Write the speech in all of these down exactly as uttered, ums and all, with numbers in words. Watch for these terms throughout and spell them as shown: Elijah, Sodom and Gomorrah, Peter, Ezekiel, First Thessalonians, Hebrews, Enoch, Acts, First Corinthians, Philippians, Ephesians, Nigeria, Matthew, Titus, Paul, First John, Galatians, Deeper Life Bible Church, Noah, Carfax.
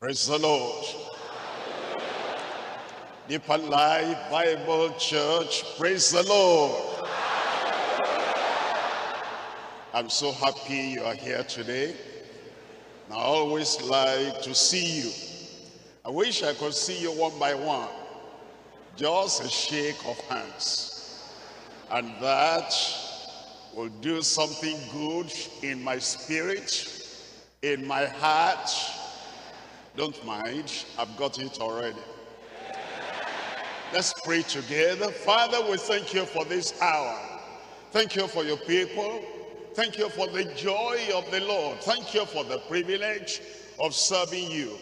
Praise the Lord. Deeper Life Bible Church, praise the Lord. I'm so happy you are here today. I always like to see you. I wish I could see you one by one. Just a shake of hands. And that will do something good in my spirit, in my heart. Don't mind, I've got it already. Let's pray together. Father, we thank you for this hour. Thank you for your people. Thank you for the joy of the Lord. Thank you for the privilege of serving you.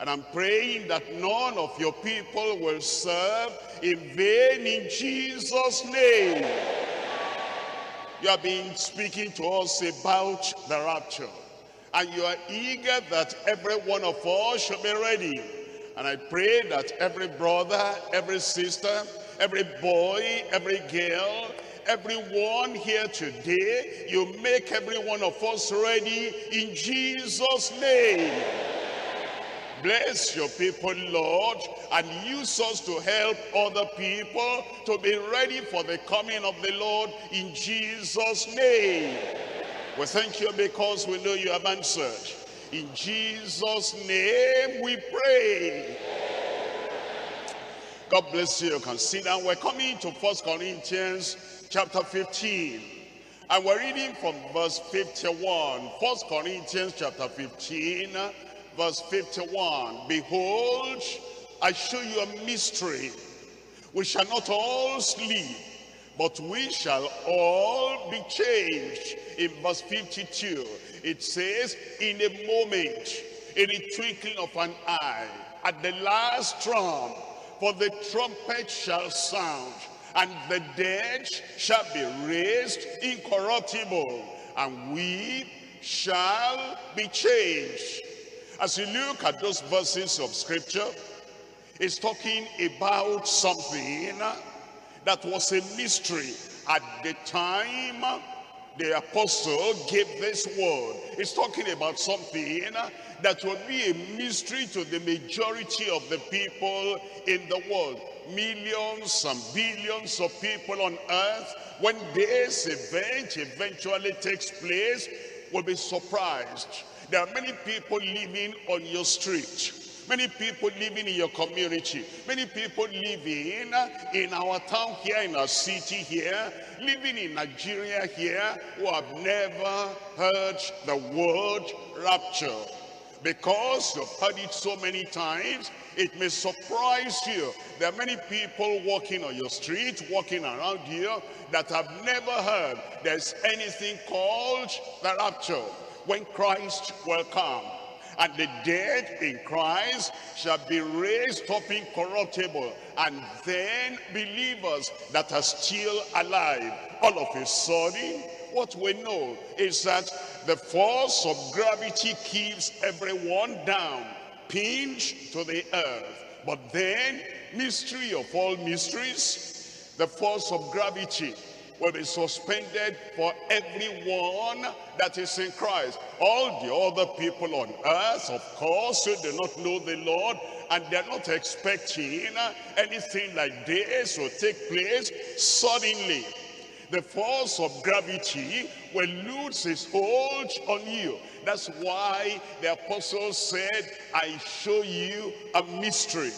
And I'm praying that none of your people will serve in vain in Jesus' name. You have been speaking to us about the rapture. And you are eager that every one of us should be ready. And I pray that every brother, every sister, every boy, every girl, everyone here today, you make every one of us ready in Jesus' name. Bless your people, Lord, and use us to help other people to be ready for the coming of the Lord in Jesus' name. We thank you because we know you have answered. In Jesus' name we pray. God bless you. Consider, we're coming to First Corinthians chapter fifteen. And we're reading from verse fifty-one. First Corinthians chapter fifteen, verse fifty-one. Behold, I show you a mystery. We shall not all sleep, but we shall all be changed. In verse fifty-two, it says, in a moment, in the twinkling of an eye, at the last trump, for the trumpet shall sound, and the dead shall be raised incorruptible, and we shall be changed. As you look at those verses of scripture, it's talking about something that was a mystery at the time the apostle gave this word. It's talking about something that will be a mystery to the majority of the people in the world. Millions and billions of people on earth, when this event eventually takes place, will be surprised. There are many people living on your street. Many people living in your community, many people living in our town here, in our city here, living in Nigeria here, who have never heard the word rapture. Because you've heard it so many times, it may surprise you. There are many people walking on your street, walking around you, that have never heard there's anything called the rapture, when Christ will come. And the dead in Christ shall be raised up incorruptible, and then believers that are still alive, all of a sudden, what we know is that the force of gravity keeps everyone down, pinned to the earth. But then, mystery of all mysteries, the force of gravity will be suspended for everyone that is in Christ. All the other people on earth, of course, who do not know the Lord, and they're not expecting anything like this will take place suddenly. The force of gravity will lose its hold on you. That's why the apostle said, I show you a mystery.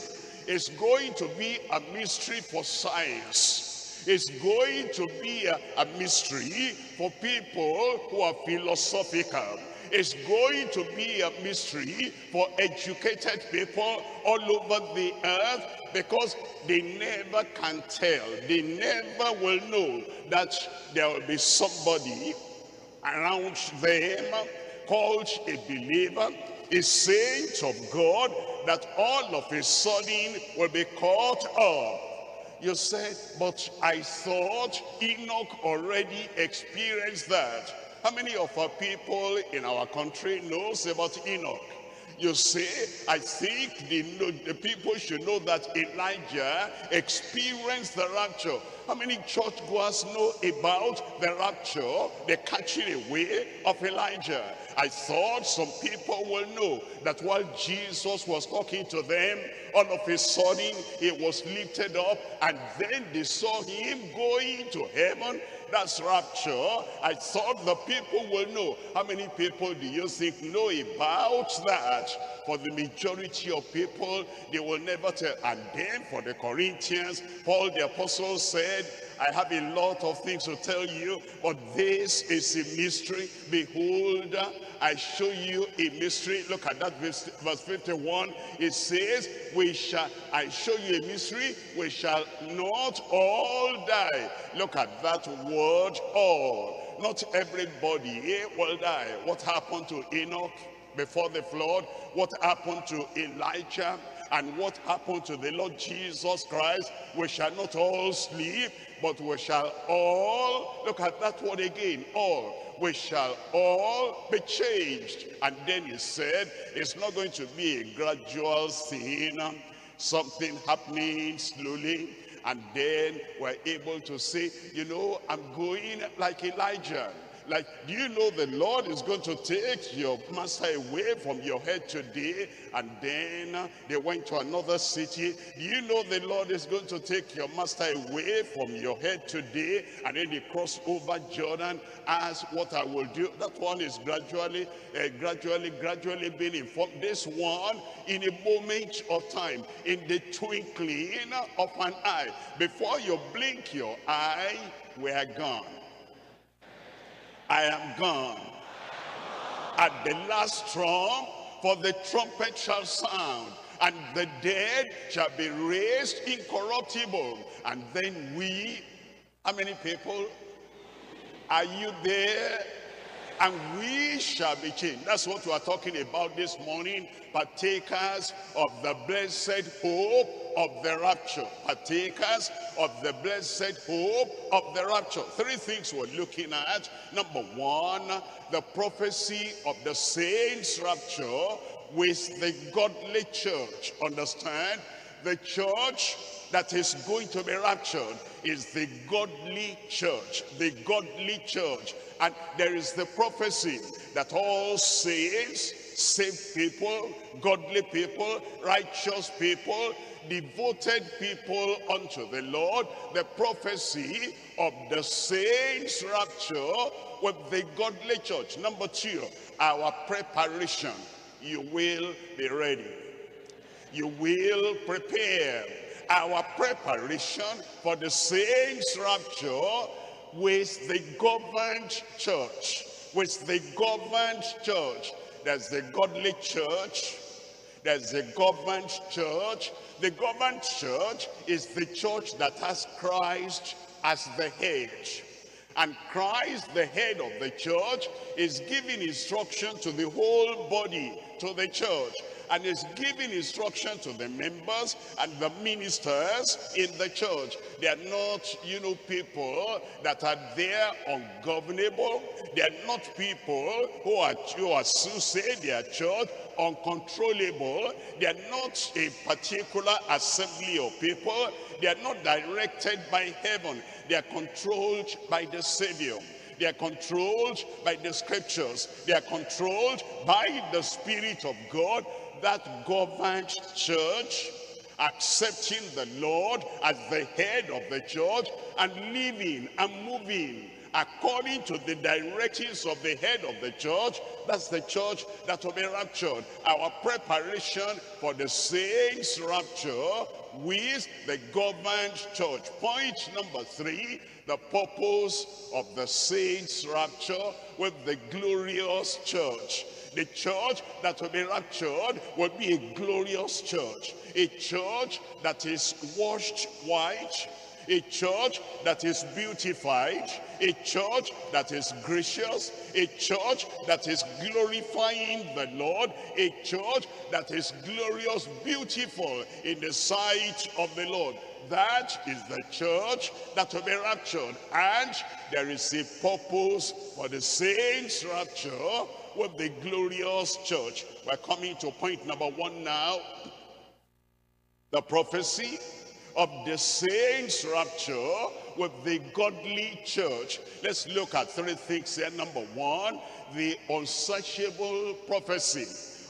It's going to be a mystery for science. It's going to be a, a mystery for people who are philosophical. It's going to be a mystery for educated people all over the earth, because they never can tell. They never will know that there will be somebody around them called a believer, a saint of God, that all of a sudden will be caught up. You said, but I thought Enoch already experienced that. How many of our people in our country knows about Enoch? You say, I think the, the people should know that Elijah experienced the rapture. How many churchgoers know about the rapture, the catching away of Elijah? I thought some people will know that while Jesus was talking to them, all of a sudden he was lifted up, and then they saw him going to heaven. That's rapture. I thought the people will know. How many people do you think know about that? For the majority of people, they will never tell. And then for the Corinthians, Paul the apostle said, I have a lot of things to tell you, but this is a mystery. Behold, I show you a mystery. Look at that verse, verse fifty-one. It says, we shall, I show you a mystery, we shall not all die. Look at that word, all. Not everybody will die. What happened to Enoch before the flood? What happened to Elijah? And what happened to the Lord Jesus Christ? We shall not all sleep, but we shall all, look at that word again, all. We shall all be changed. And then he said, it's not going to be a gradual thing, something happening slowly. And then we're able to say, you know, I'm going like Elijah. Like, do you know the Lord is going to take your master away from your head today? And then they went to another city. Do you know the Lord is going to take your master away from your head today? And then they crossed over Jordan, asked what I will do. That one is gradually, uh, gradually, gradually being informed. This one, in a moment of time, in the twinkling of an eye, before you blink your eye, we are gone. I am gone. At the last trump, for the trumpet shall sound, and the dead shall be raised incorruptible, and then we, how many people? Are you there? And we shall be changed. That's what we are talking about this morning. Partakers of the blessed hope of the rapture. Partakers of the blessed hope of the rapture. Three things we're looking at. Number one, the prophecy of the saints' rapture with the godly church. Understand? The church that is going to be raptured is the godly church, the godly church. And there is the prophecy that all saints, saved people, godly people, righteous people, devoted people unto the Lord, the prophecy of the saints' rapture with the godly church. Number two, our preparation. You will be ready. You will prepare. Our preparation for the saints' rapture with the governed church, with the governed church. There's the godly church, there's the governed church. The governed church is the church that has Christ as the head. And Christ, the head of the church, is giving instruction to the whole body, to the church. And is giving instruction to the members and the ministers in the church. They are not, you know, people that are there ungovernable. They are not people who are, who are suicide their church, uncontrollable. They are not a particular assembly of people. They are not directed by heaven. They are controlled by the Savior. They are controlled by the scriptures. They are controlled by the Spirit of God. That governed church, accepting the Lord as the head of the church and living and moving according to the directives of the head of the church, that's the church that will be raptured. Our preparation for the saints' rapture with the governed church. Point number three, the purpose of the saints' rapture with the glorious church. The church that will be raptured will be a glorious church, a church that is washed white, a church that is beautified, a church that is gracious, a church that is glorifying the Lord, a church that is glorious, beautiful in the sight of the Lord. That is the church that will be raptured. And there is a purpose for the saints' rapture with the glorious church. We're coming to point number one now. The prophecy of the saints' rapture with the godly church. Let's look at three things here. Number one, the unsearchable prophecy.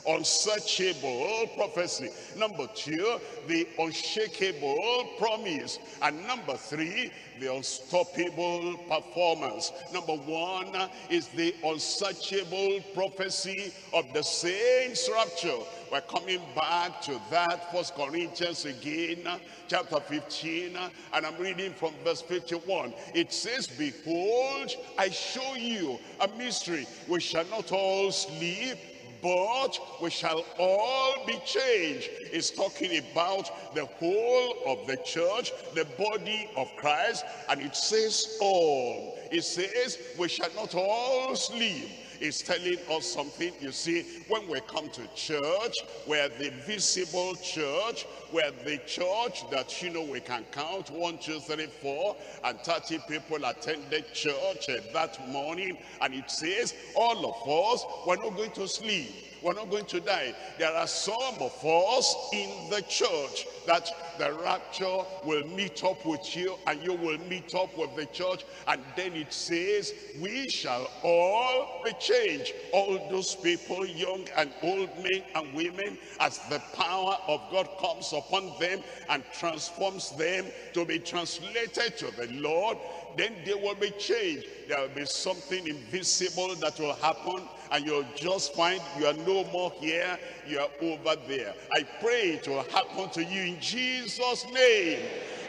Unsearchable prophecy. Number two, the unshakable promise. And number three, the unstoppable performance. Number one is the unsearchable prophecy of the saints' rapture. We're coming back to that. First Corinthians again, chapter fifteen, and I'm reading from verse fifty-one. It says, "Behold, I show you a mystery. We shall not all sleep, but we shall all be changed." It's talking about the whole of the church, the body of Christ, and it says all. It says we shall not all sleep. It's telling us something. You see, when we come to church, we're the visible church, we're the church that, you know, we can count one, two, three, four, and thirty people attended church that morning. And it says, all of us, we're not going to sleep. We're not going to die. There are some of us in the church that the rapture will meet up with you, and you will meet up with the church. And then it says, we shall all be changed. All those people, young and old, men and women, as the power of God comes upon them and transforms them to be translated to the Lord, then they will be changed. There will be something invisible that will happen, and you'll just find you are no more here, you are over there. I pray it will happen to you in Jesus' name.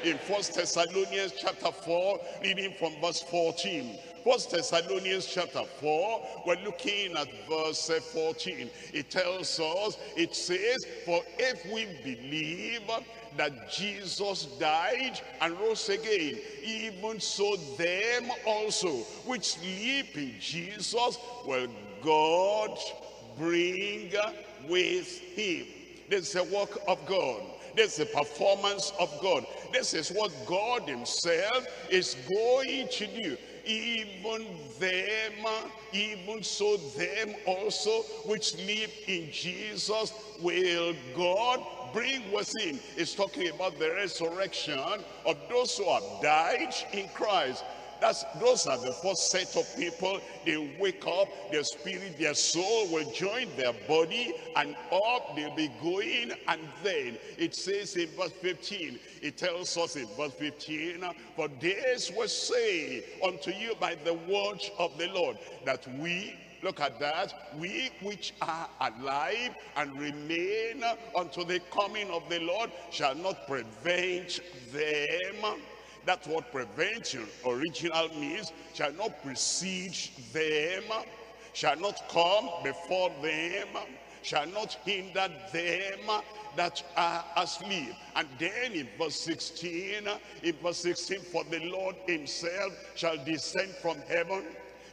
In First Thessalonians chapter four, reading from verse fourteen. First Thessalonians chapter four, we're looking at verse fourteen. It tells us, it says, "For if we believe that Jesus died and rose again, even so them also which sleep in Jesus will God bring with him." This is the work of God. This is the performance of God. This is what God himself is going to do. Even them, even so them also which sleep in Jesus will God bring with him. It's talking about the resurrection of those who have died in Christ. That's, those are the first set of people. They wake up, their spirit, their soul will join their body, and up they'll be going. And then it says in verse fifteen, it tells us in verse fifteen, "For this was said unto you by the word of the Lord, that we," look at that, "we which are alive and remain unto the coming of the Lord shall not prevent them." That's what prevention original means. "Shall not precede them, shall not come before them, shall not hinder them that are asleep." And then in verse sixteen, in verse sixteen, "For the Lord himself shall descend from heaven."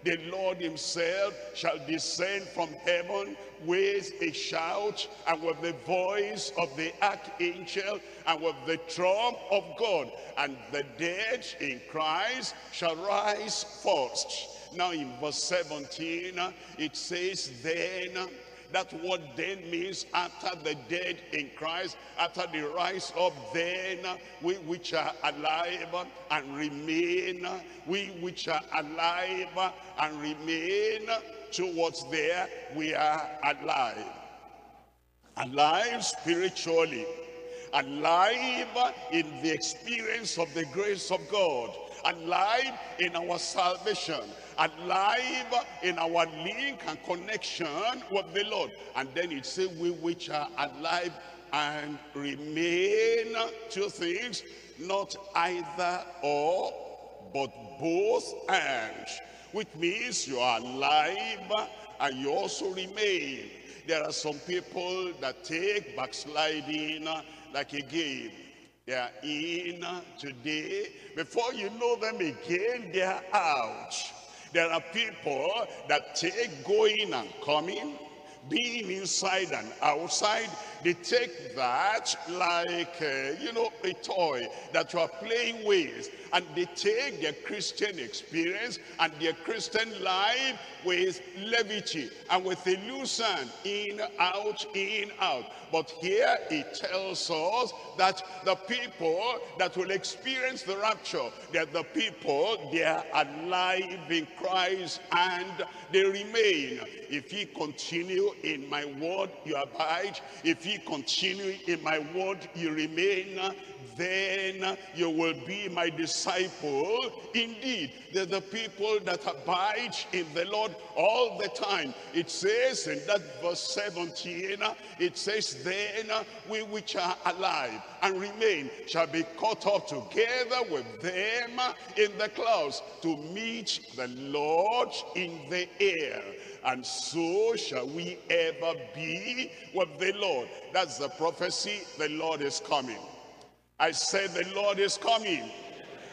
The Lord himself shall descend from heaven with a shout, and with the voice of the archangel, and with the trump of God, and the dead in Christ shall rise first. Now in verse seventeen, it says, "Then," that's what "then" means, after the dead in Christ, after the rise of "then," we which are alive and remain, we which are alive and remain, towards there we are alive. Alive spiritually, alive in the experience of the grace of God, alive in our salvation, alive in our link and connection with the Lord. And then it says, "We which are alive and remain," two things, not either or, but both and, which means you are alive and you also remain. There are some people that take backsliding like a game. They are in today. Before you know them again, they are out. There are people that take going and coming, being inside and outside, they take that like, uh, you know, a toy that you are playing with, and they take their Christian experience and their Christian life with levity and with a loose hand, in, out, in, out. But here it tells us that the people that will experience the rapture, they're the people, they are alive in Christ and they remain. If ye continue in my word, you abide. If ye continue in my word, you remain. Then you will be my disciple indeed. They're the people that abide in the Lord all the time. It says in that verse seventeen, it says, then we which are alive and remain shall be caught up together with them in the clouds to meet the Lord in the air, and so shall we ever be with the Lord. That's the prophecy. The Lord is coming. I said the Lord is coming.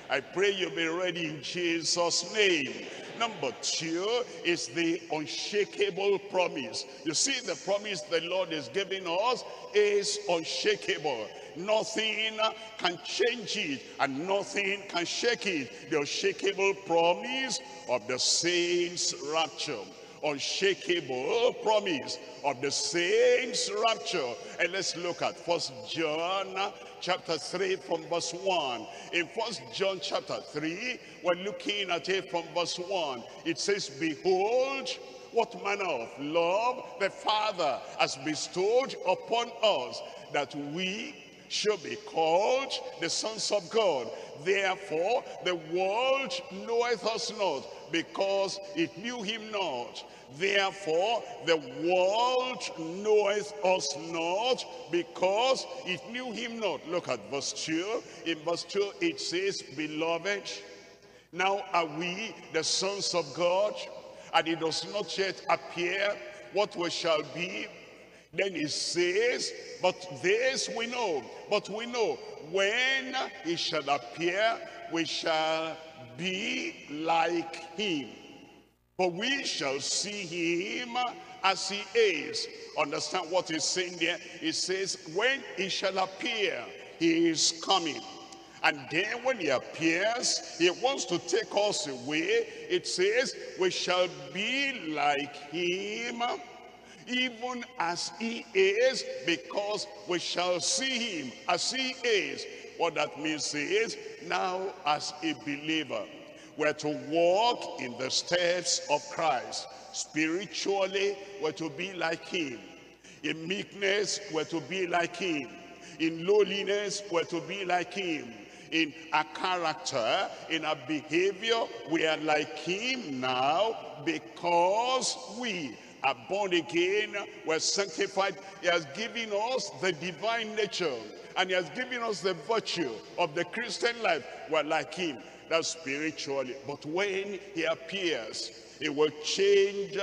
I pray you'll be ready in Jesus' name. Number two is the unshakable promise. You see, the promise the Lord is giving us is unshakable. Nothing can change it and nothing can shake it. The unshakable promise of the saints' rapture. Unshakable promise of the saints' rapture. And let's look at First John chapter three from verse one. In First John chapter three, we're looking at it from verse one. It says, behold, what manner of love the Father has bestowed upon us, that we should be called the sons of God. Therefore the world knoweth us not, because it knew him not. Therefore the world knoweth us not, because it knew him not. Look at verse two. In verse two it says, beloved, now are we the sons of God, and it does not yet appear what we shall be. Then it says, but this we know, but we know when he shall appear, we shall be like him, for we shall see him as he is. Understand what he's saying there? It says, when he shall appear, he is coming. And then when he appears, he wants to take us away. It says, we shall be like him, even as he is, because we shall see him as he is. What that means is, now as a believer, we're to walk in the steps of Christ. Spiritually, we're to be like him. In meekness, we're to be like him. In lowliness, we're to be like him. In our character, in our behavior, we are like him now, because we are born again, we're sanctified. He has given us the divine nature, and he has given us the virtue of the Christian life. We're like him. That's spiritually. But when he appears, it will change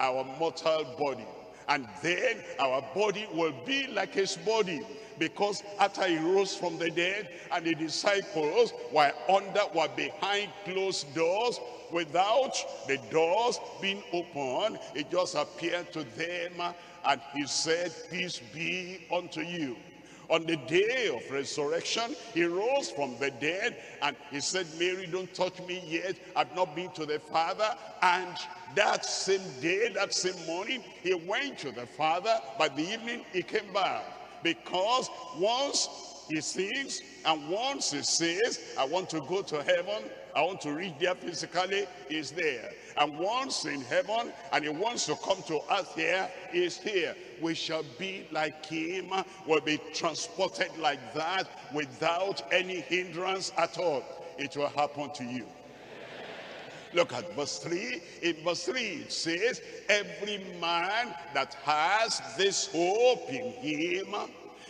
our mortal body, and then our body will be like his body. Because after he rose from the dead, and the disciples were under, were behind closed doors, without the doors being open, it just appeared to them, and he said, peace be unto you. On the day of resurrection, he rose from the dead, and he said, Mary, don't touch me yet, I've not been to the Father. And that same day, that same morning, he went to the Father. By the evening, he came back. Because once he sings and once he says, I want to go to heaven, I want to reach there physically, is there. And once in heaven, and he wants to come to earth here, is here. We shall be like him. We'll be transported like that without any hindrance at all. It will happen to you. Look at verse three. In verse three it says, every man that has this hope in him,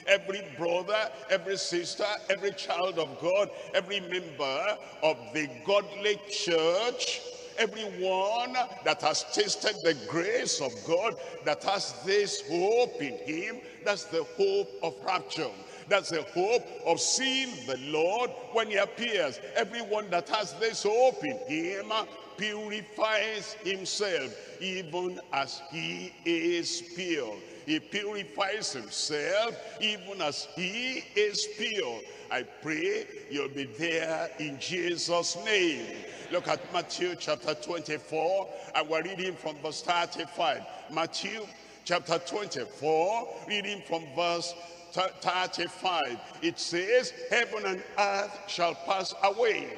every brother, every sister, every child of God, every member of the godly church, everyone that has tasted the grace of God, that has this hope in him, that's the hope of rapture. That's the hope of seeing the Lord when he appears. Everyone that has this hope in him purifies himself even as he is pure. He purifies himself even as he is pure. I pray you'll be there in Jesus' name. Look at Matthew chapter twenty-four, and we're reading from verse thirty-five. Matthew chapter twenty-four, reading from verse thirty-five. It says, heaven and earth shall pass away,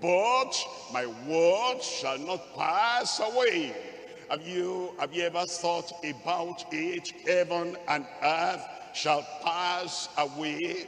but my word shall not pass away. Have you, have you ever thought about it? Heaven and earth shall pass away.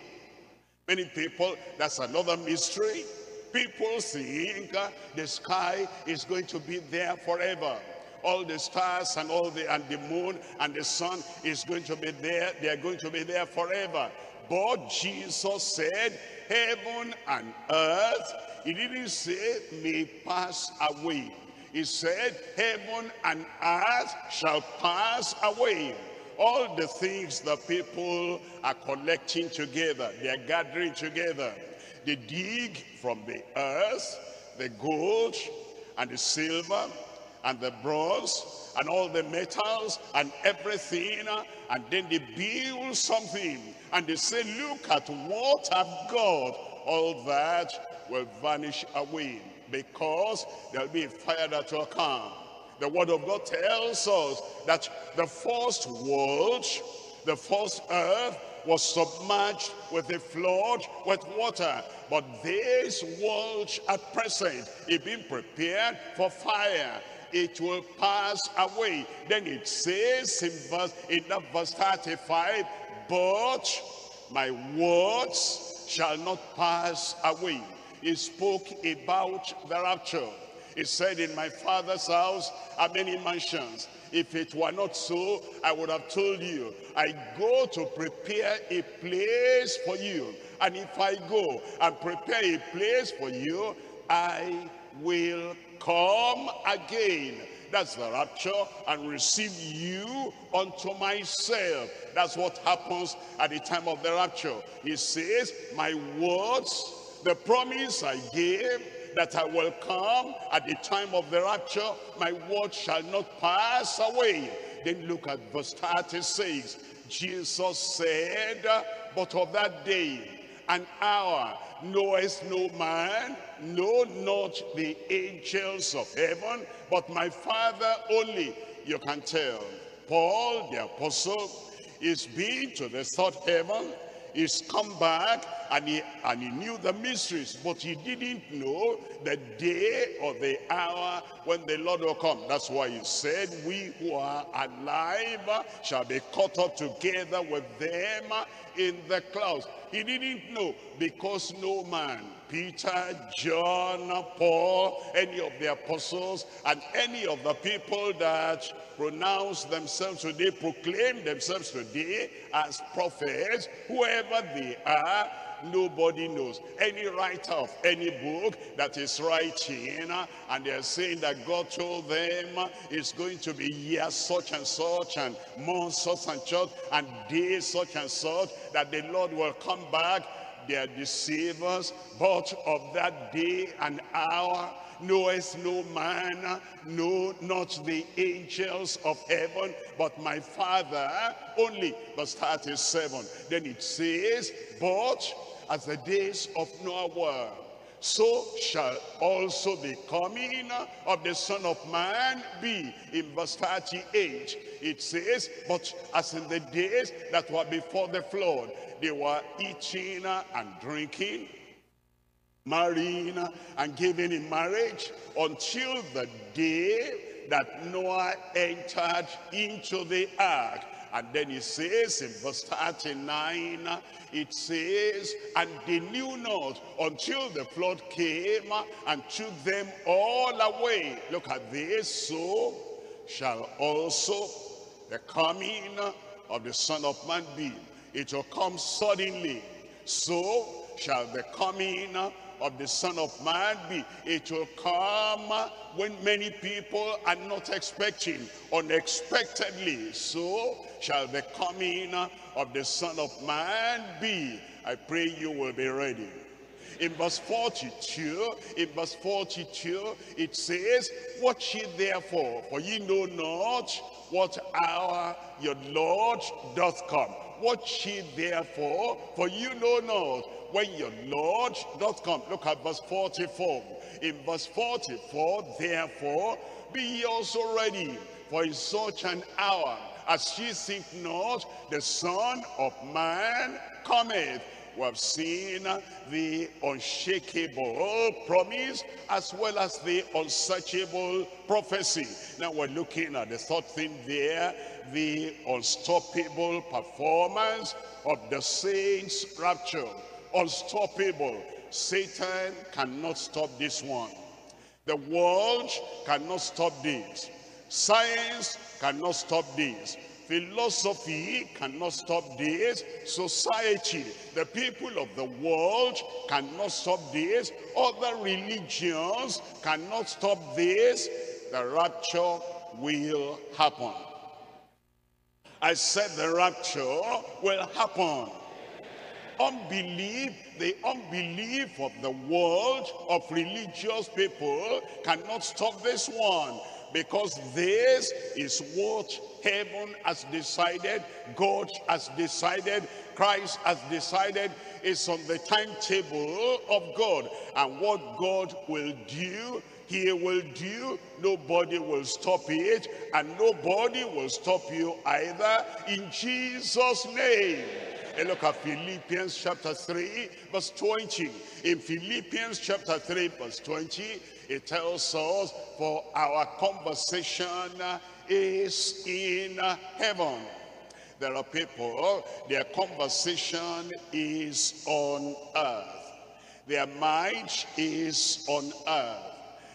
Many people, that's another mystery. People think the sky is going to be there forever. All the stars and all the, and the moon and the sun is going to be there. They are going to be there forever. But Jesus said, heaven and earth, he didn't say may pass away. He said, heaven and earth shall pass away. All the things that people are collecting together, they are gathering together. They dig from the earth, the gold and the silver and the bronze and all the metals and everything, and then they build something and they say, look at what I've got. All that will vanish away because there'll be a fire that will come. The word of God tells us that the first world, the first earth, was submerged with a flood, with water. But this world at present is being prepared for fire. It will pass away. Then it says in verse, in that verse thirty-five, but my words shall not pass away. He spoke about the rapture. He said, in my Father's house are many mansions. If it were not so, I would have told you. I go to prepare a place for you. And if I go and prepare a place for you, I will come again. That's the rapture, and receive you unto myself. That's what happens at the time of the rapture. He says, my words, the promise I gave, that I will come at the time of the rapture, my word shall not pass away. Then look at verse thirty-six. Jesus said, but of that day and hour knoweth no man, no, not the angels of heaven, but my Father only. You can tell Paul the apostle is been to the third heaven. He's come back, and he, and he knew the mysteries, but he didn't know the day or the hour when the Lord will come. That's why he said, we who are alive shall be caught up together with them in the clouds. He didn't know, because no man, Peter, John, Paul, any of the apostles, and any of the people that pronounce themselves today, proclaim themselves today as prophets, whoever they are, nobody knows. Any writer of any book that is writing and they're saying that God told them it's going to be years such and such and months such and such and days such and such that the Lord will come back, they are deceivers. But of that day and hour knoweth no man, no, not the angels of heaven, but my Father only. Verse thirty-seven, then it says, but as the days of Noah were, so shall also the coming of the Son of Man be. In verse thirty-eight, it says, but as in the days that were before the flood, they were eating and drinking, marrying and giving in marriage, until the day that Noah entered into the ark. And then it says in verse thirty-nine, it says, and they knew not until the flood came and took them all away. Look at this. So shall also the coming of the Son of Man be. It will come suddenly. So shall the coming of the Son of Man be. It will come when many people are not expecting, unexpectedly. So shall the coming of the Son of Man be. I pray you will be ready. In verse forty-two, in verse forty-two, it says, "Watch ye therefore, for ye know not what hour your Lord doth come. Watch ye therefore, for you know not when your Lord doth come." Look at verse forty-four. In verse forty-four, "Therefore be ye also ready, for in such an hour as ye think not, the Son of Man cometh." We have seen the unshakable promise as well as the unsearchable prophecy. Now we're looking at the third thing there, the unstoppable performance of the saints' rapture. Unstoppable. Satan cannot stop this one. The world cannot stop this. Science cannot stop this. Philosophy cannot stop this. Society, the people of the world cannot stop this. Other religions cannot stop this. The rapture will happen. I said the rapture will happen. Unbelief, the unbelief of the world, of religious people, cannot stop this one. Because this is what heaven has decided, God has decided, Christ has decided. It's on the timetable of God. And what God will do, he will do. Nobody will stop it, and nobody will stop you either, in Jesus' name. And look at Philippians chapter three, verse twenty. In Philippians chapter three, verse twenty, it tells us, "For our conversation is in heaven." There are people, their conversation is on earth. Their mind is on earth.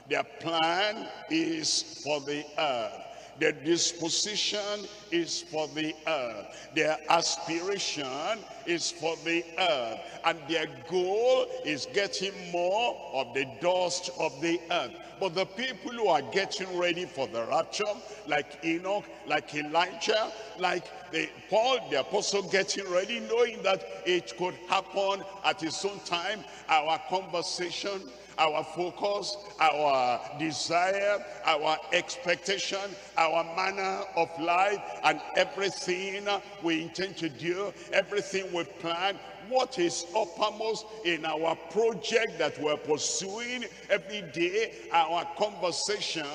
Their plan is for the earth. Their disposition is for the earth. Their aspiration is for the earth. And their goal is getting more of the dust of the earth. But the people who are getting ready for the rapture, like Enoch, like Elijah, like the Paul the apostle, getting ready, knowing that it could happen at his own time, our conversation, our focus, our desire, our expectation, our manner of life, and everything we intend to do, everything we plan, what is uppermost in our project that we're pursuing every day, our conversation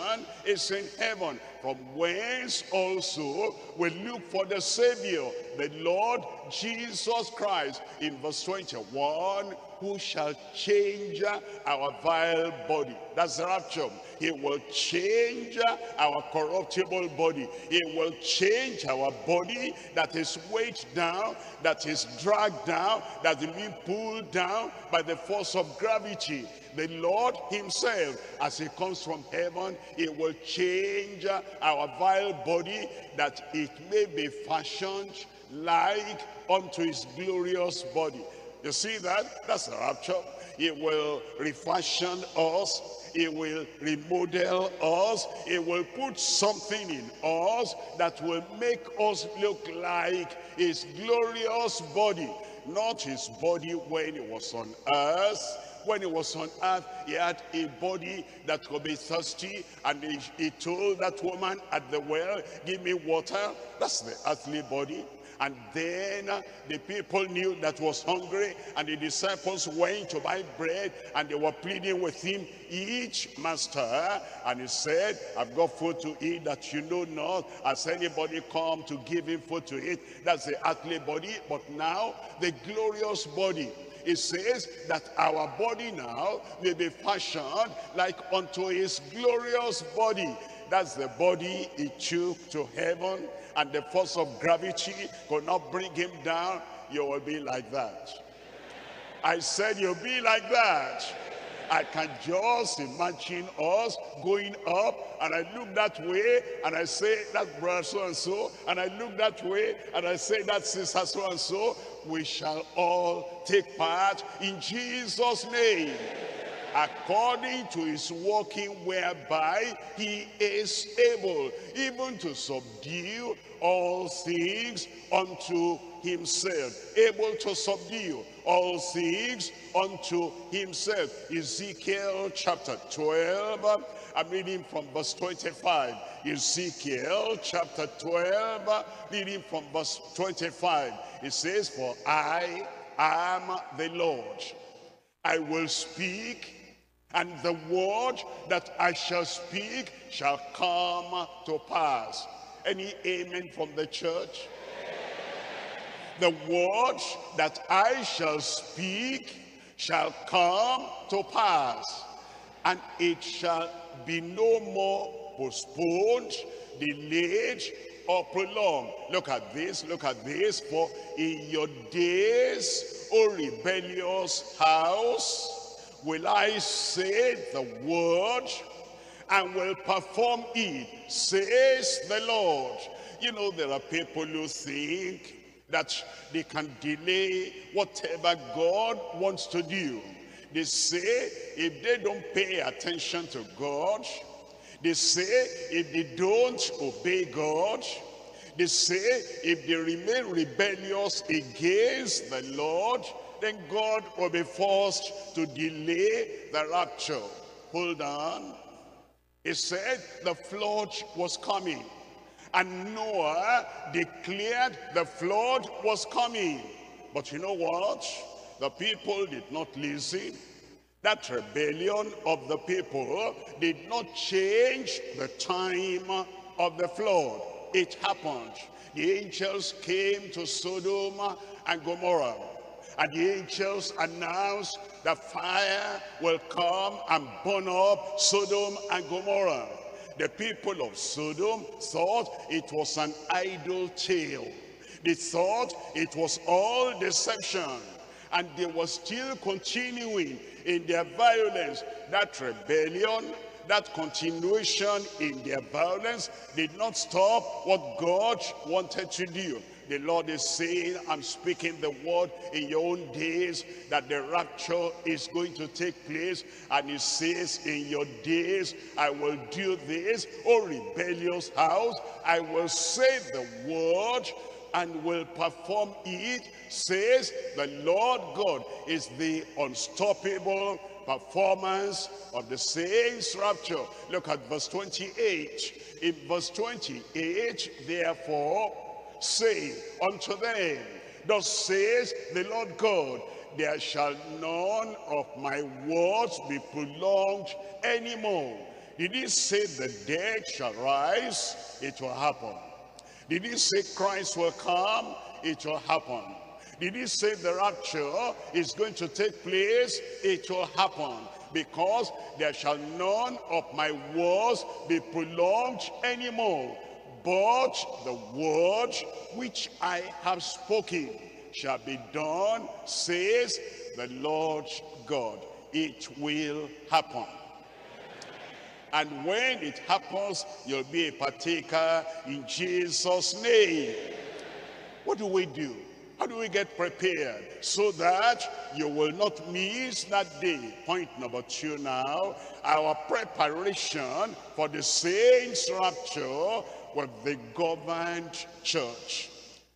is in heaven, from whence also we look for the Savior, the Lord Jesus Christ. In verse twenty-one, "Who shall change our vile body." That's the rapture. He will change our corruptible body. He will change our body that is weighed down, that is dragged down, that is being pulled down by the force of gravity. The Lord himself, as he comes from heaven, he will change our vile body that it may be fashioned like unto his glorious body. You see that? That's the rapture. It will refashion us. It will remodel us. It will put something in us that will make us look like his glorious body. Not his body when he was on earth. When he was on earth, he had a body that could be thirsty, and he, he told that woman at the well, "Give me water." That's the earthly body. And then the people knew that was hungry, and the disciples went to buy bread, and they were pleading with him, "Eat, Master." And he said, "I've got food to eat that you know not. Has anybody come to give him food to eat?" That's the earthly body. But now, the glorious body. It says that our body now may be fashioned like unto his glorious body. That's the body he took to heaven, and the force of gravity could not bring him down. You will be like that. I said you'll be like that. I can just imagine us going up, and I look that way, and I say, "That brother so-and-so," and I look that way, and I say, "That sister so-and-so." We shall all take part in Jesus' name. according to his working whereby he is able even to subdue all things unto himself. Able to subdue all things unto himself. Ezekiel chapter twelve, I'm reading from verse twenty-five. Ezekiel chapter twelve, reading from verse twenty-five. It says, for I am the Lord, I will speak, and the word that I shall speak shall come to pass. Any amen from the church? The word that I shall speak shall come to pass, and it shall be no more postponed, delayed, or prolonged. Look at this, look at this. For in your days, O rebellious house, will I say the word and will perform it, says the Lord. You know, there are people who think that they can delay whatever God wants to do. They say if they don't pay attention to God, they say if they don't obey God, they say if they remain rebellious against the Lord, then God will be forced to delay the rapture. Hold on. He said the flood was coming, and Noah declared the flood was coming. But you know what? The people did not listen. That rebellion of the people did not change the time of the flood. It happened. The angels came to Sodom and Gomorrah, and the angels announced that fire will come and burn up Sodom and Gomorrah. The people of Sodom thought it was an idle tale. They thought it was all deception, and they were still continuing in their violence. That rebellion, that continuation in their violence did not stop what God wanted to do. The Lord is saying, I'm speaking the word in your own days that the rapture is going to take place. And he says, in your days, I will do this, O rebellious house. I will say the word and will perform it, says the Lord God. Is the unstoppable performance of the saints' rapture. Look at verse twenty-eight. In verse twenty-eight, therefore, say unto them, thus says the Lord God, there shall none of my words be prolonged anymore. Did he say the dead shall rise? It will happen. Did he say Christ will come? It will happen. Did he say the rapture is going to take place? It will happen. Because there shall none of my words be prolonged anymore. But the word which I have spoken shall be done, says the Lord God. It will happen. And when it happens, you'll be a partaker in Jesus' name. What do we do? How do we get prepared so that you will not miss that day? Point number two now, our preparation for the saints' rapture with the governed church.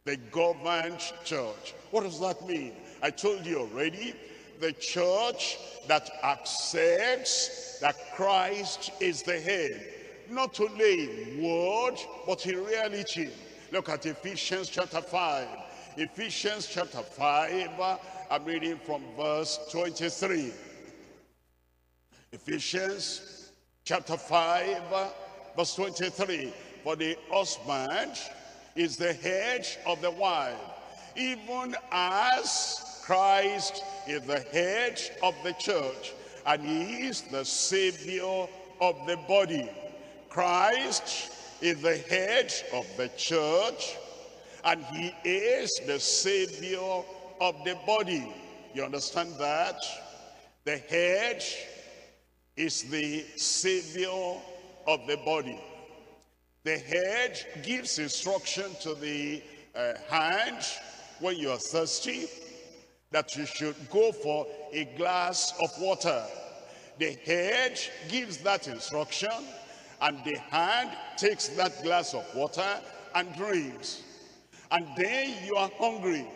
The governed church. What does that mean? I told you already, the church that accepts that Christ is the head, not only in word, but in reality. Look at Ephesians chapter five. Ephesians chapter five, I'm reading from verse twenty-three. Ephesians chapter five, verse twenty-three. For the husband is the head of the wife, even as Christ is the head of the church, and he is the Savior of the body. Christ is the head of the church, and he is the Savior of the body. You understand that? The head is the Savior of the body. The head gives instruction to the uh, hand when you are thirsty that you should go for a glass of water. The head gives that instruction, and the hand takes that glass of water and drinks. And then you are hungry.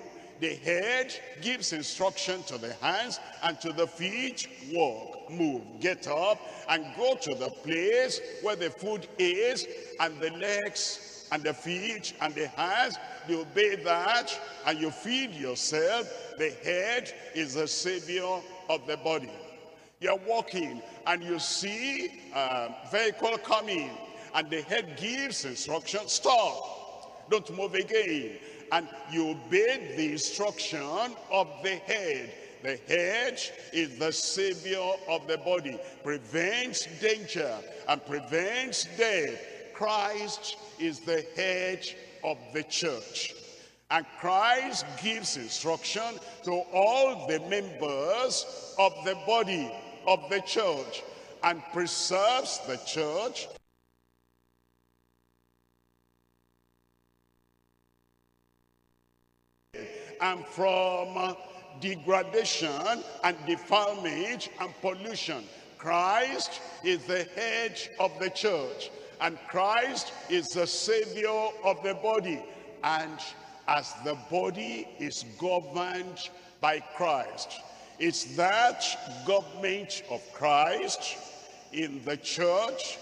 The head gives instruction to the hands and to the feet, walk, move, get up, and go to the place where the food is, and the legs and the feet and the hands, you obey that, and you feed yourself. The head is the savior of the body. You're walking, and you see a vehicle coming, and the head gives instruction, stop, don't move again. And you obey the instruction of the head. The head is the savior of the body, prevents danger and prevents death. Christ is the head of the church. And Christ gives instruction to all the members of the body of the church and preserves the church. And from degradation and defilement and pollution. Christ is the head of the church, and Christ is the savior of the body. And as the body is governed by Christ, it's that government of Christ in the church,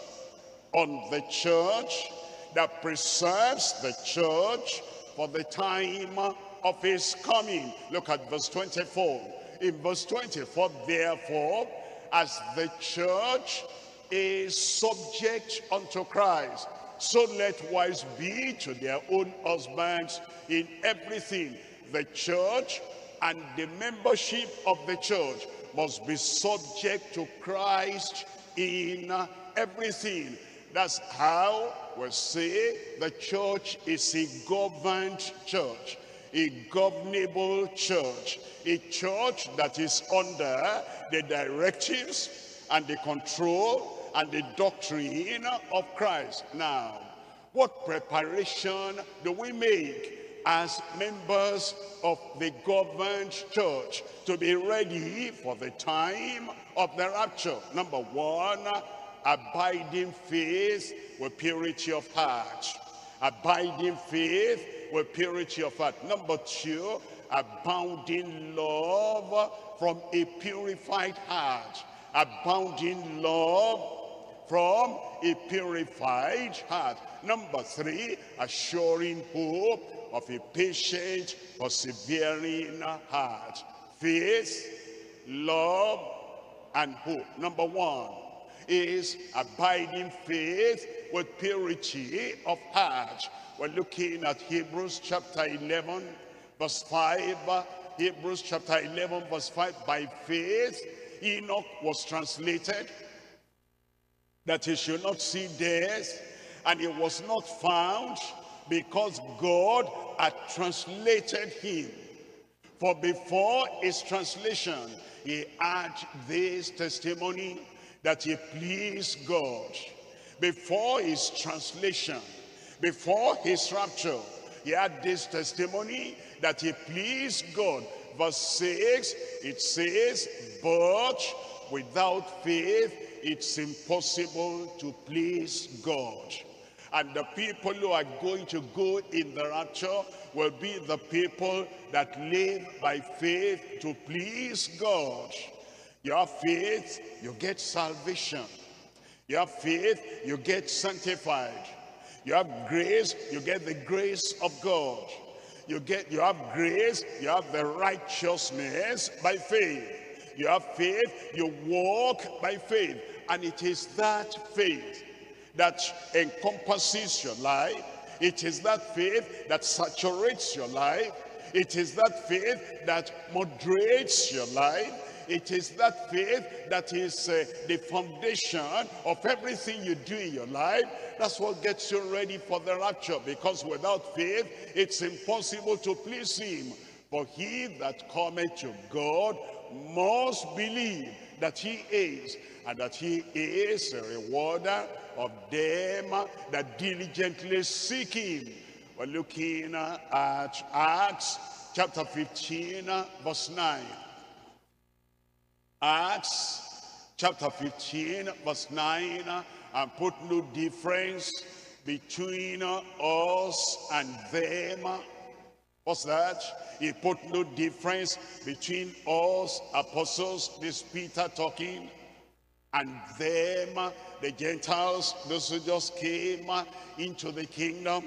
on the church, that preserves the church for the time of his coming. Look at verse twenty-four. In verse twenty-four, therefore, as the church is subject unto Christ, so let wives be to their own husbands in everything. The church and the membership of the church must be subject to Christ in everything. That's how we say the church is a governed church, a governable church, a church that is under the directives and the control and the doctrine of Christ. Now, what preparation do we make as members of the governed church to be ready for the time of the rapture? Number one, abiding faith with purity of heart. Abiding faith with purity of heart. Number two, abounding love from a purified heart. Abounding love from a purified heart. Number three, assuring hope of a patient, persevering heart. Faith, love, and hope. Number one is abiding faith with purity of heart. We're looking at Hebrews chapter eleven, verse five. Hebrews chapter eleven, verse five. By faith, Enoch was translated, that he should not see death, and he was not found, because God had translated him. For before his translation, he had this testimony, that he pleased God. Before his translation, before his rapture, he had this testimony that he pleased God. Verse six, it says, but without faith, it's impossible to please God. And the people who are going to go in the rapture will be the people that live by faith to please God. You have faith, you get salvation. You have faith, you get sanctified. You have grace, you get the grace of God. You get, you have grace, you have the righteousness by faith. You have faith, you walk by faith. And it is that faith that encompasses your life. It is that faith that saturates your life. It is that faith that moderates your life. It is that faith that is uh, the foundation of everything you do in your life. That's what gets you ready for the rapture, because without faith, it's impossible to please him. For he that cometh to God must believe that he is, and that he is a rewarder of them that diligently seek him. We're looking at Acts chapter fifteen, verse nine. Acts chapter fifteen, verse nine, and put no difference between us and them. What's that? He put no difference between us, apostles, this Peter talking, and them, the Gentiles, those who just came into the kingdom.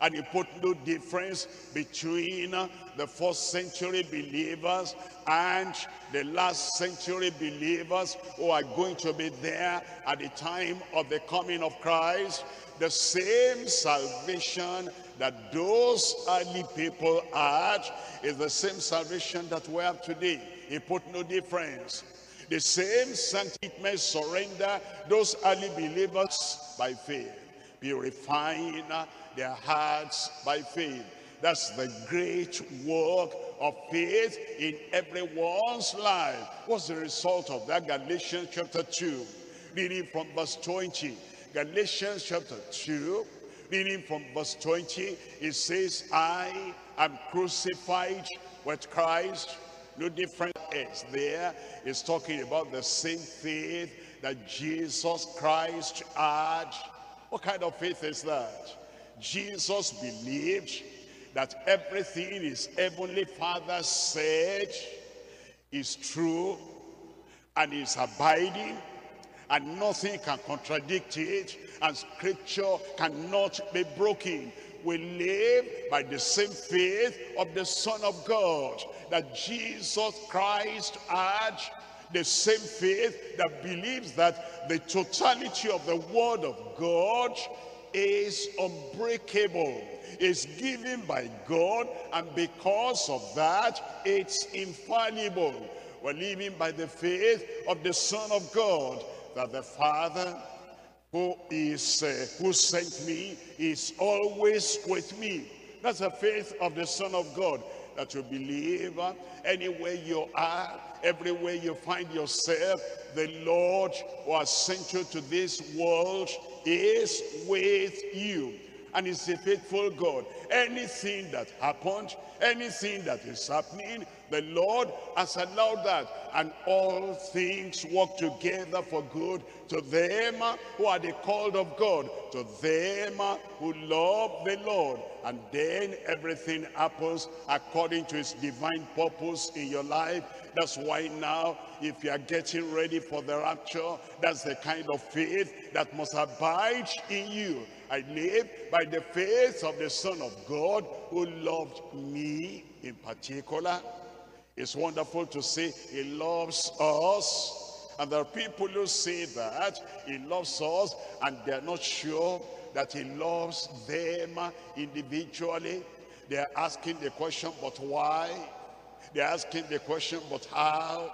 And he put no difference between the first century believers and the last century believers who are going to be there at the time of the coming of Christ. The same salvation that those early people had is the same salvation that we have today. He put no difference. The same sanctity surrender those early believers by faith, purifying their hearts by faith. That's the great work of faith in everyone's life. What's the result of that? Galatians chapter two, reading from verse twenty. Galatians chapter two, reading from verse twenty, it says, I am crucified with Christ. No difference is there. It's talking about the same faith that Jesus Christ had. What kind of faith is that? Jesus believed that everything his heavenly Father said is true and is abiding, and nothing can contradict it, and scripture cannot be broken. We live by the same faith of the Son of God, that Jesus Christ had, the same faith that believes that the totality of the Word of God is unbreakable, is given by God, and because of that, it's infallible. We're living by the faith of the Son of God, that the Father who is uh, who sent me is always with me. That's the faith of the Son of God, that you believe uh, anywhere you are, everywhere you find yourself, the Lord who has sent you to this world is with you, and is a faithful God. Anything that happened, anything that is happening, the Lord has allowed that, and all things work together for good to them who are the called of God, to them who love the Lord. And then everything happens according to his divine purpose in your life. That's why now, if you are getting ready for the rapture, that's the kind of faith that must abide in you. I live by the faith of the Son of God who loved me in particular. It's wonderful to say he loves us, and there are people who say that he loves us and they're not sure that he loves them individually. They're asking the question, but why? They're asking the question, but how?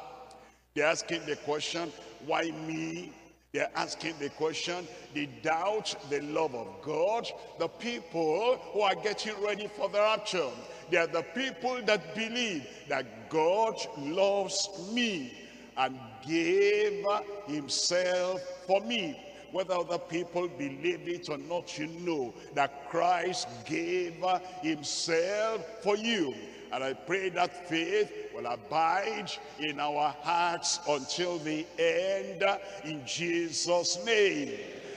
They're asking the question, why me? They're asking the question, they doubt the love of God. The people who are getting ready for the rapture, they are the people that believe that God loves me and gave himself for me. Whether other people believe it or not, you know that Christ gave himself for you. And I pray that faith will abide in our hearts until the end, in Jesus' name.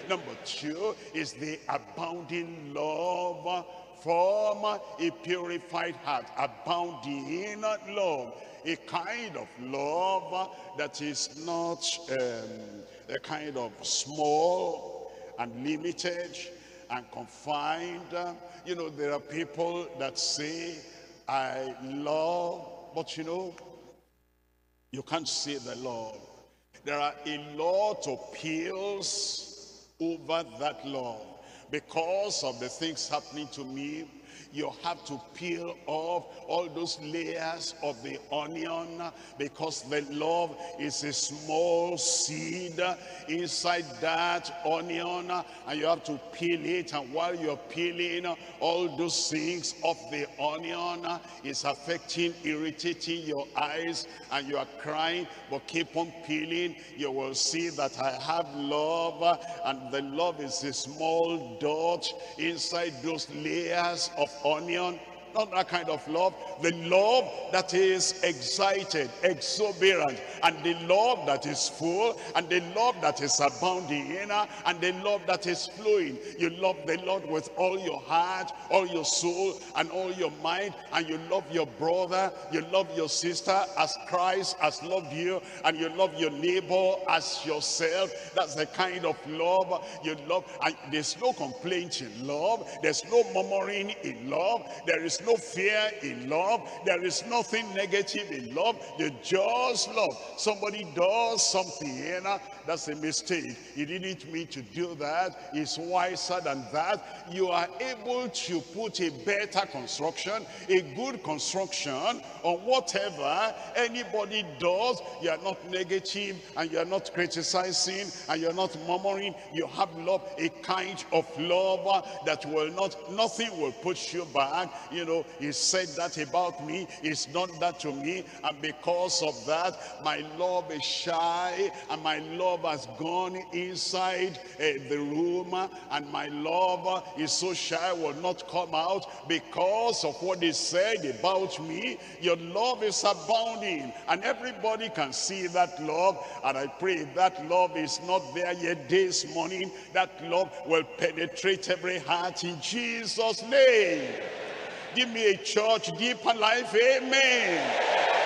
Number two is the abounding love from a purified heart. Abounding love, a kind of love that is not um, a kind of small and limited and confined. You know, there are people that say, I love, but you know, you can't say the love. There are a lot of pills over that love. Because of the things happening to me, you have to peel off all those layers of the onion, because the love is a small seed inside that onion, and you have to peel it. And while you're peeling all those things off the onion, it's affecting, irritating your eyes, and you are crying, but keep on peeling. You will see that I have love, and the love is a small dot inside those layers of onion. Not that kind of love. The love that is excited, exuberant, and the love that is full, and the love that is abounding in her, and the love that is flowing. You love the Lord with all your heart, all your soul, and all your mind, and you love your brother, you love your sister as Christ has loved you, and you love your neighbor as yourself. That's the kind of love you love. And there's no complaint in love, there's no murmuring in love, there is no fear in love, there is nothing negative in love. You just love. Somebody does something, you know, that's a mistake. He didn't mean to do that. He's wiser than that. You are able to put a better construction, a good construction on whatever anybody does. You are not negative, and you are not criticizing, and you are not murmuring. You have love, a kind of love that will not, nothing will push you back. You know, he said that about me, he's done that to me, and because of that, my love is shy, and my love has gone inside uh, the room, and my love uh, is so shy, will not come out because of what they said about me. Your love is abounding, and everybody can see that love. And I pray that love is not there yet this morning. That love will penetrate every heart in Jesus' name. Give me a church, Deeper Life, amen.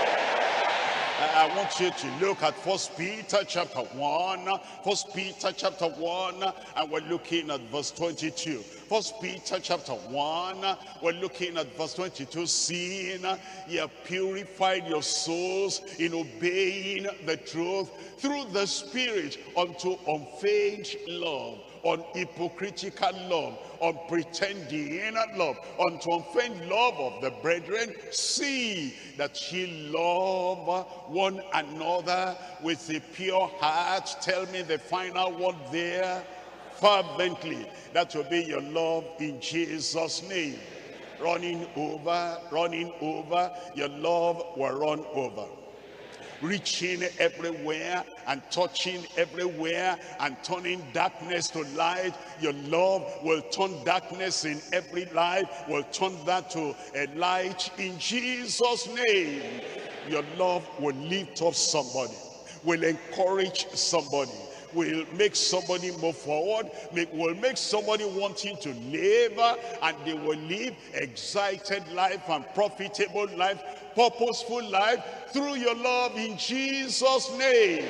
I want you to look at First Peter chapter one. First Peter chapter one, and we're looking at verse twenty-two. First Peter chapter one, we're looking at verse twenty-two. Seeing you have purified your souls in obeying the truth through the Spirit unto unfeigned love, unhypocritical love, unpretending love, unto unfeigned love of the brethren. See that ye love one another with a pure heart. Tell me the final word there. Fervently. That will be your love in Jesus' name. Running over, running over. Your love will run over. Reaching everywhere and touching everywhere and turning darkness to light. Your love will turn darkness in every life, will turn that to a light in Jesus' name. Your love will lift up somebody, will encourage somebody, will make somebody move forward, make, will make somebody wanting to live, and they will live excited life and profitable life, purposeful life through your love in Jesus' name.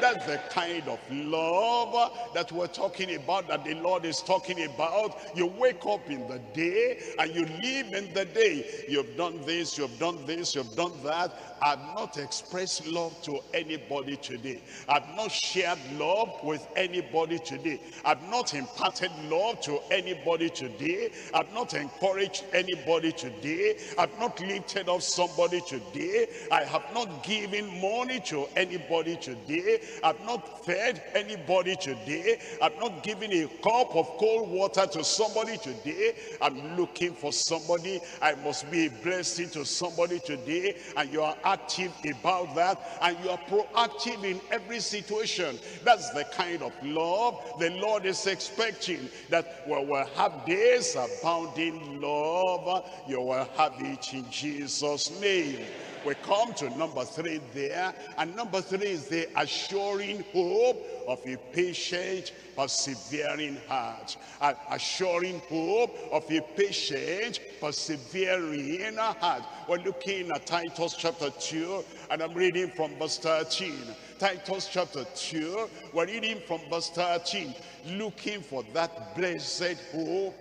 That's the kind of love that we're talking about, that the Lord is talking about. You wake up in the day and you live in the day. You've done this, you've done this, you've done that. I've not expressed love to anybody today. I've not shared love with anybody today. I've not imparted love to anybody today. I've not encouraged anybody today. I've not lifted up somebody today. I have not given money to anybody today. I've not fed anybody today. I've not given a cup of cold water to somebody today. I'm looking for somebody. I must be a blessing to somebody today. And you are active about that. And you are proactive in every situation. That's the kind of love the Lord is expecting. That we will have this abounding love. You will have it in Jesus' name. We come to number three there, and number three is the assuring hope of a patient, persevering heart. An assuring hope of a patient, persevering heart. We're looking at Titus chapter two, and I'm reading from verse thirteen. Titus chapter two, we're reading from verse thirteen. Looking for that blessed hope.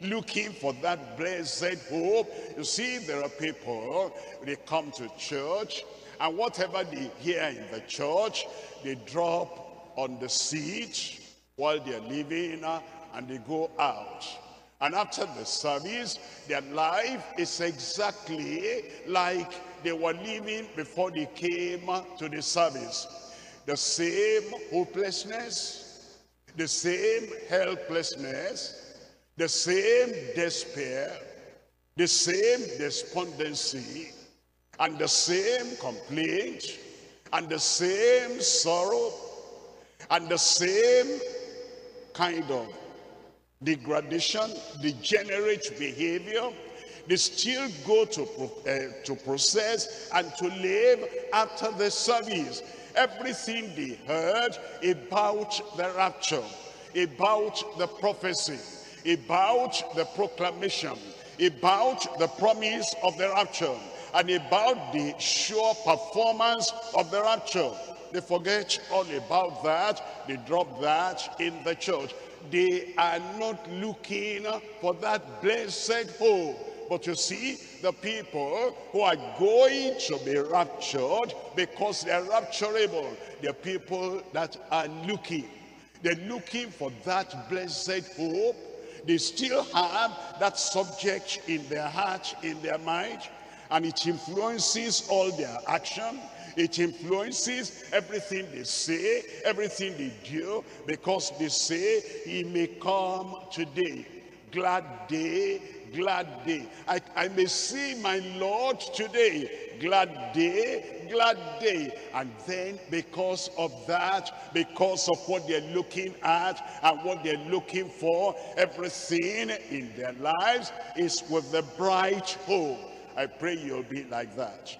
Looking for that blessed hope. You see, there are people, they come to church, and whatever they hear in the church, they drop on the seat while they're leaving, and they go out. And after the service, their life is exactly like they were living before they came to the service. The same hopelessness, the same helplessness, the same despair, the same despondency, and the same complaint, and the same sorrow, and the same kind of degradation, degenerate behavior, They still go to, uh, to process and to live after the service. Everything they heard about the rapture, about the prophecy, about the proclamation, about the promise of the rapture, and about the sure performance of the rapture, they forget all about that. They drop that in the church. They are not looking for that blessed hope. But you see, the people who are going to be raptured because they are rapturable, they are people that are looking. They're looking for that blessed hope. They still have that subject in their heart, in their mind, and it influences all their action. It influences everything they say, everything they do, because they say, he may come today. Glad day, glad day. I, I may see my Lord today. Glad day, glad day. And then because of that, because of what they're looking at and what they're looking for, everything in their lives is with the bright hope. I pray you'll be like that.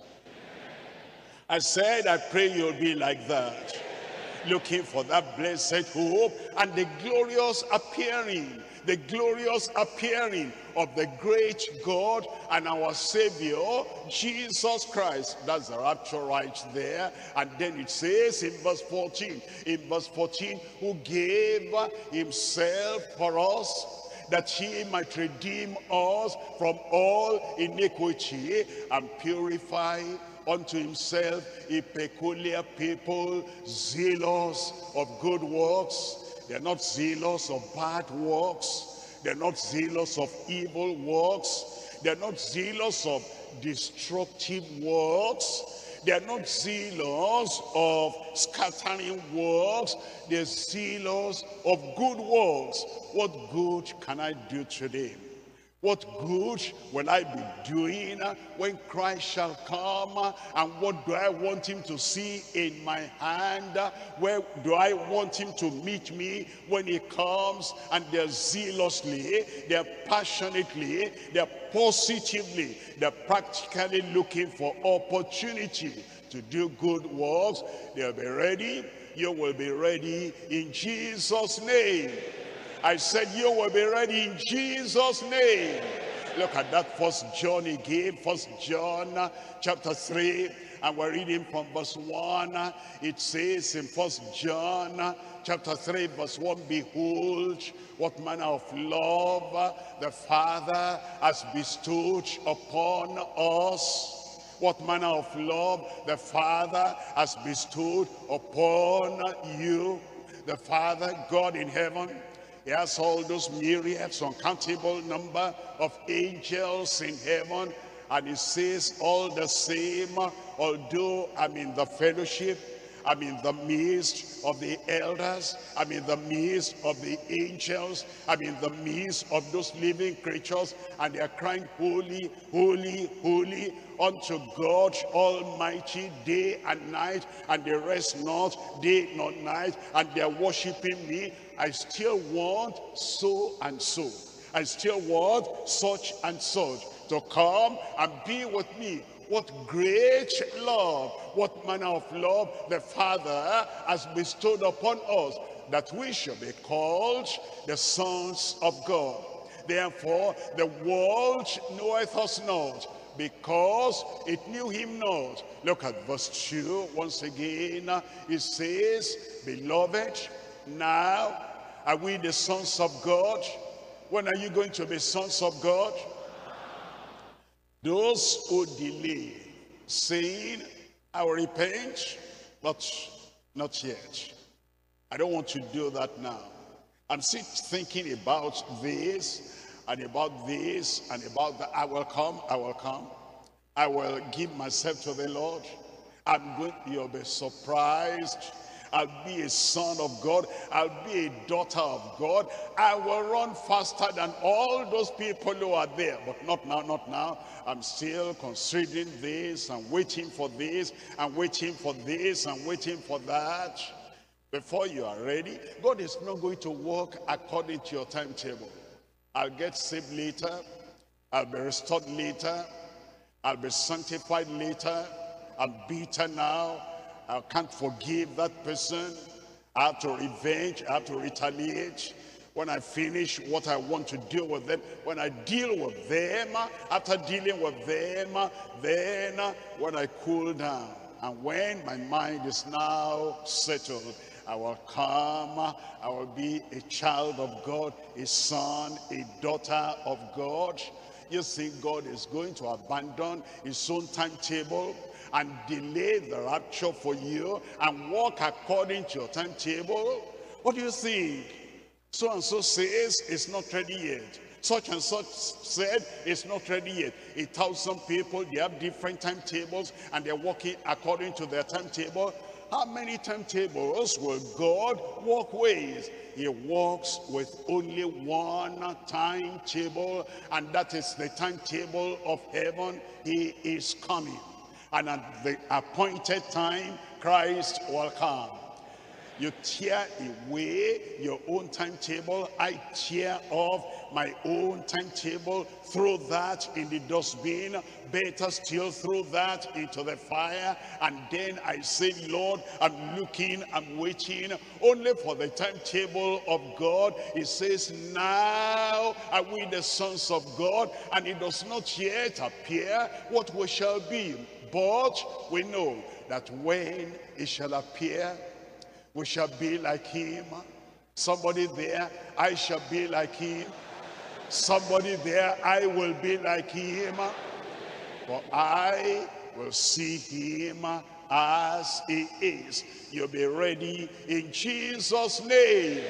I said, I pray you'll be like that. Looking for that blessed hope and the glorious appearing, the glorious appearing of the great God and our Savior, Jesus Christ. That's the rapture right there. And then it says in verse fourteen, in verse fourteen, who gave himself for us, that he might redeem us from all iniquity and purify unto himself a peculiar people, zealous of good works. They're not zealous of bad works. They're not zealous of evil works. They're not zealous of destructive works. They're not zealous of scattering works. They're zealous of good works. What good can I do today? What good will I be doing when Christ shall come? And what do I want him to see in my hand? Where do I want him to meet me when he comes? And they're zealously, they're passionately, they're positively, they're practically looking for opportunity to do good works. They'll be ready. You will be ready in Jesus' name. I said, you will be ready in Jesus' name. Look at that First John again, First John chapter three, and we're reading from verse one. It says in First John chapter three, verse one, behold, what manner of love the Father has bestowed upon us. What manner of love the Father has bestowed upon you. The Father, God in heaven, he has all those myriads, uncountable number of angels in heaven. And he says, all the same, although I'm in the fellowship, I'm in the midst of the elders, I'm in the midst of the angels, I'm in the midst of those living creatures, and they are crying, holy, holy, holy, unto God Almighty, day and night, and they rest not day nor night, and they are worshiping me. I still want so and so. I still want such and such to come and be with me. What great love, what manner of love the Father has bestowed upon us, that we shall be called the sons of God. Therefore, the world knoweth us not, because it knew him not. Look at verse two once again. It says, beloved, now are we the sons of God? When are you going to be sons of God? Those who delay, saying, I will repent, but not yet. I don't want to do that now. I'm still thinking about this, and about this, and about that. I will come, I will come. I will give myself to the Lord. I'm going, you'll be surprised. I'll be a son of God. I'll be a daughter of God. I will run faster than all those people who are there. But not now, not now. I'm still considering this and waiting for this and waiting for this and waiting for that. Before you are ready, God is not going to work according to your timetable. I'll get saved later. I'll be restored later. I'll be sanctified later. I'm beaten now. I can't forgive that person. I have to revenge. I have to retaliate. When I finish what I want to do with them, when I deal with them, after dealing with them, then when I cool down, and when my mind is now settled, I will come, I will be a child of God, a son, a daughter of God. You think God is going to abandon his own timetable and delay the rapture for you and walk according to your timetable? What do you think? So and so says it's not ready yet. Such and such said it's not ready yet. A thousand people, they have different timetables and they're walking according to their timetable. How many timetables will God walk with? He walks with only one timetable, and that is the timetable of heaven. He is coming, and at the appointed time, Christ will come. You tear away your own timetable. I tear off my own timetable. Throw that in the dustbin. Better still, throw that into the fire. And then I say, Lord, I'm looking, I'm waiting only for the timetable of God. It says, now are we the sons of God, and it does not yet appear what we shall be. But we know that when it shall appear, we shall be like him. Somebody there, I shall be like him. Somebody there, I will be like him. For I will see him as he is. You'll be ready in Jesus' name.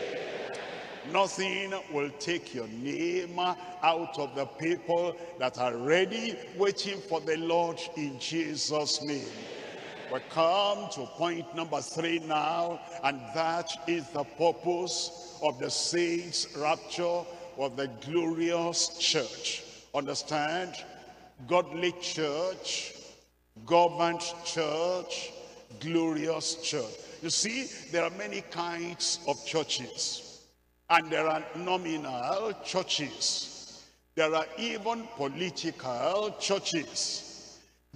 Nothing will take your name out of the people that are ready, waiting for the Lord in Jesus' name. We come to point number three now, and that is the purpose of the saints' rapture of the glorious church. Understand, godly church, governed church, glorious church. You see, there are many kinds of churches, and there are nominal churches. There are even political churches.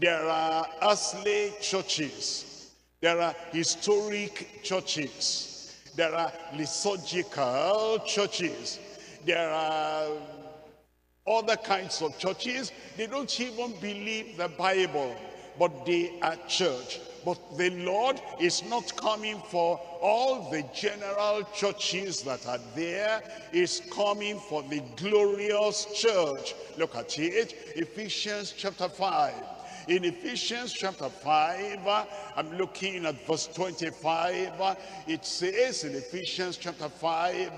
There are earthly churches. There are historic churches. There are liturgical churches. There are other kinds of churches. They don't even believe the Bible, but they are church. But the Lord is not coming for all the general churches that are there. He's coming for the glorious church. Look at it, Ephesians chapter five. In Ephesians chapter five, I'm looking at verse twenty-five. It says in Ephesians chapter five,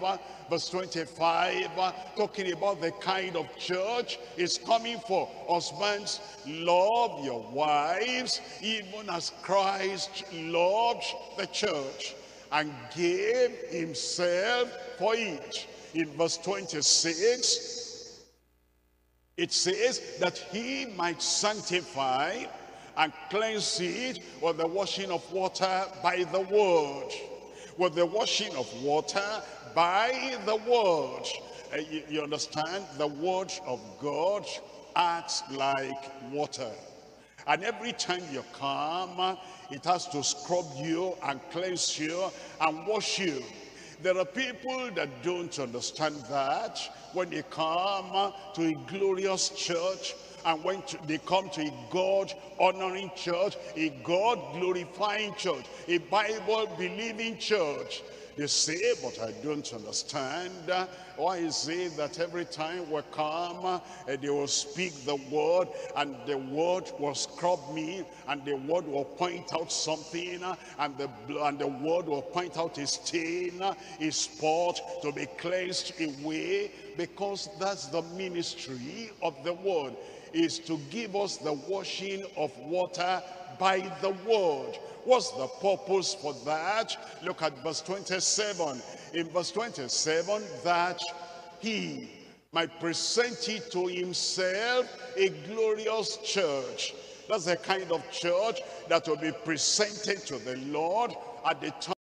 verse twenty-five, talking about the kind of church it's coming for. Husbands, love your wives, even as Christ loved the church and gave himself for it. In verse twenty-six, it says that he might sanctify and cleanse it with the washing of water by the word. With the washing of water by the word. Uh, you, you understand? The word of God acts like water. And every time you come, it has to scrub you and cleanse you and wash you. There are people that don't understand that. When they come to a glorious church, and when to, they come to a God-honoring church, a God-glorifying church, a Bible-believing church, they say, but I don't understand. Why is it that every time we come, they will speak the word, and the word will scrub me, and the word will point out something, and the, and the word will point out a stain, a spot to be cleansed away? Because that's the ministry of the word, is to give us the washing of water by the word. What's the purpose for that? Look at verse twenty-seven. In verse twenty-seven, that he might present it to himself a glorious church. That's the kind of church that will be presented to the Lord at the time